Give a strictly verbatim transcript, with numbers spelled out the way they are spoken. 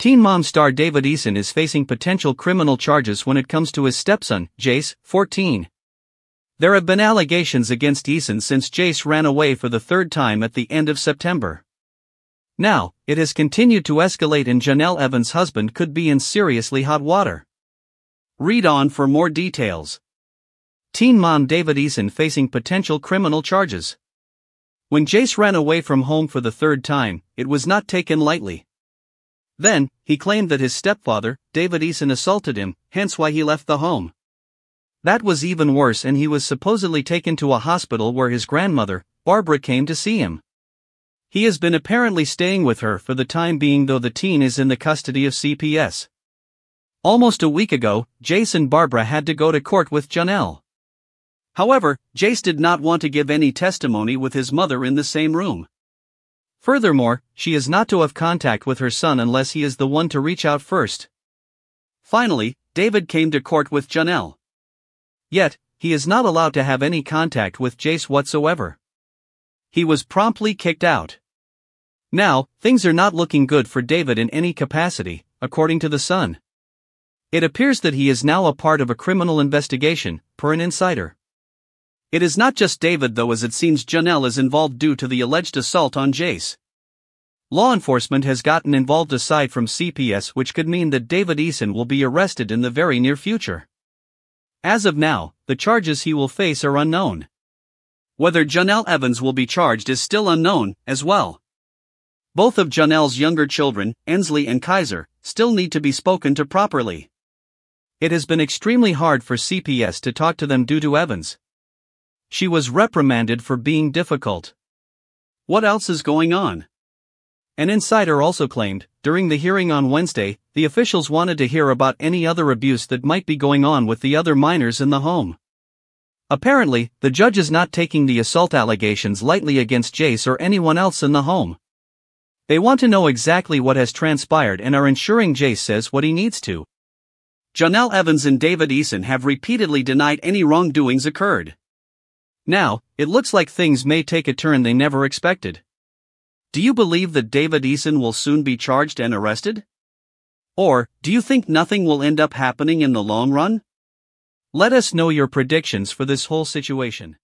Teen Mom star David Eason is facing potential criminal charges when it comes to his stepson, Jace, fourteen. There have been allegations against Eason since Jace ran away for the third time at the end of September. Now, it has continued to escalate and Jenelle Evans' husband could be in seriously hot water. Read on for more details. Teen Mom David Eason facing potential criminal charges. When Jace ran away from home for the third time, it was not taken lightly. Then, he claimed that his stepfather, David Eason, assaulted him, hence why he left the home. That was even worse, and he was supposedly taken to a hospital where his grandmother, Barbara, came to see him. He has been apparently staying with her for the time being, though the teen is in the custody of C P S. Almost a week ago, Jace and Barbara had to go to court with Jenelle. However, Jace did not want to give any testimony with his mother in the same room. Furthermore, she is not to have contact with her son unless he is the one to reach out first. Finally, David came to court with Jenelle. Yet, he is not allowed to have any contact with Jace whatsoever. He was promptly kicked out. Now, things are not looking good for David in any capacity, according to The Sun. It appears that he is now a part of a criminal investigation, per an insider. It is not just David, though, as it seems Jenelle is involved due to the alleged assault on Jace. Law enforcement has gotten involved aside from C P S, which could mean that David Eason will be arrested in the very near future. As of now, the charges he will face are unknown. Whether Jenelle Evans will be charged is still unknown, as well. Both of Jenelle's younger children, Ensley and Kaiser, still need to be spoken to properly. It has been extremely hard for C P S to talk to them due to Evans. She was reprimanded for being difficult. What else is going on? An insider also claimed, during the hearing on Wednesday, the officials wanted to hear about any other abuse that might be going on with the other minors in the home. Apparently, the judge is not taking the assault allegations lightly against Jace or anyone else in the home. They want to know exactly what has transpired and are ensuring Jace says what he needs to. Jenelle Evans and David Eason have repeatedly denied any wrongdoings occurred. Now, it looks like things may take a turn they never expected. Do you believe that David Eason will soon be charged and arrested? Or, do you think nothing will end up happening in the long run? Let us know your predictions for this whole situation.